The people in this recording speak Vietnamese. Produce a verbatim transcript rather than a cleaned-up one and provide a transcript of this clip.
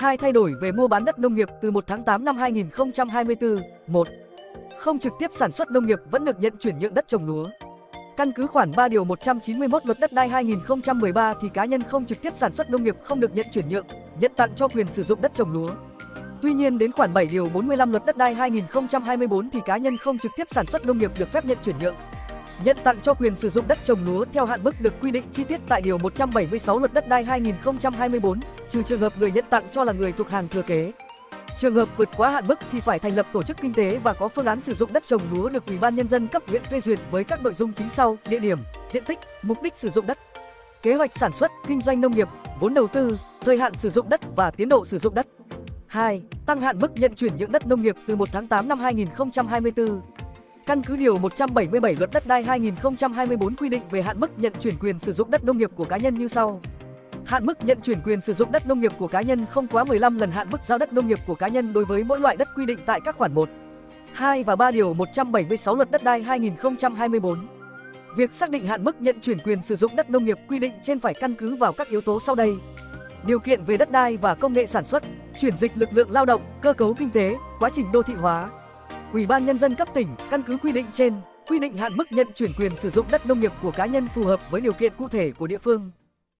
hai Thay đổi về mua bán đất nông nghiệp từ một tháng tám năm hai nghìn không trăm hai mươi tư. một. Không trực tiếp sản xuất nông nghiệp vẫn được nhận chuyển nhượng đất trồng lúa. Căn cứ khoản ba điều một trăm chín mươi mốt Luật Đất đai hai nghìn không trăm mười ba thì cá nhân không trực tiếp sản xuất nông nghiệp không được nhận chuyển nhượng, nhận tặng cho quyền sử dụng đất trồng lúa. Tuy nhiên đến khoản bảy điều bốn mươi lăm Luật Đất đai hai nghìn không trăm hai mươi tư thì cá nhân không trực tiếp sản xuất nông nghiệp được phép nhận chuyển nhượng, nhận tặng cho quyền sử dụng đất trồng lúa theo hạn mức được quy định chi tiết tại điều một trăm bảy mươi sáu Luật Đất đai hai nghìn không trăm hai mươi tư, trừ trường hợp người nhận tặng cho là người thuộc hàng thừa kế. Trường hợp vượt quá hạn mức thì phải thành lập tổ chức kinh tế và có phương án sử dụng đất trồng lúa được Ủy ban Nhân dân cấp huyện phê duyệt với các nội dung chính sau: địa điểm, diện tích, mục đích sử dụng đất, kế hoạch sản xuất, kinh doanh nông nghiệp, vốn đầu tư, thời hạn sử dụng đất và tiến độ sử dụng đất. hai. Tăng hạn mức nhận chuyển nhượng đất nông nghiệp từ một tháng tám năm hai nghìn không trăm hai mươi tư. Căn cứ điều một trăm bảy mươi bảy Luật Đất đai hai nghìn không trăm hai mươi tư quy định về hạn mức nhận chuyển quyền sử dụng đất nông nghiệp của cá nhân như sau. Hạn mức nhận chuyển quyền sử dụng đất nông nghiệp của cá nhân không quá mười lăm lần hạn mức giao đất nông nghiệp của cá nhân đối với mỗi loại đất quy định tại các khoản một, hai và ba điều một trăm bảy mươi sáu Luật Đất đai hai nghìn không trăm hai mươi tư. Việc xác định hạn mức nhận chuyển quyền sử dụng đất nông nghiệp quy định trên phải căn cứ vào các yếu tố sau đây: điều kiện về đất đai và công nghệ sản xuất, chuyển dịch lực lượng lao động, cơ cấu kinh tế, quá trình đô thị hóa. Ủy ban Nhân dân cấp tỉnh căn cứ quy định trên, quy định hạn mức nhận chuyển quyền sử dụng đất nông nghiệp của cá nhân phù hợp với điều kiện cụ thể của địa phương.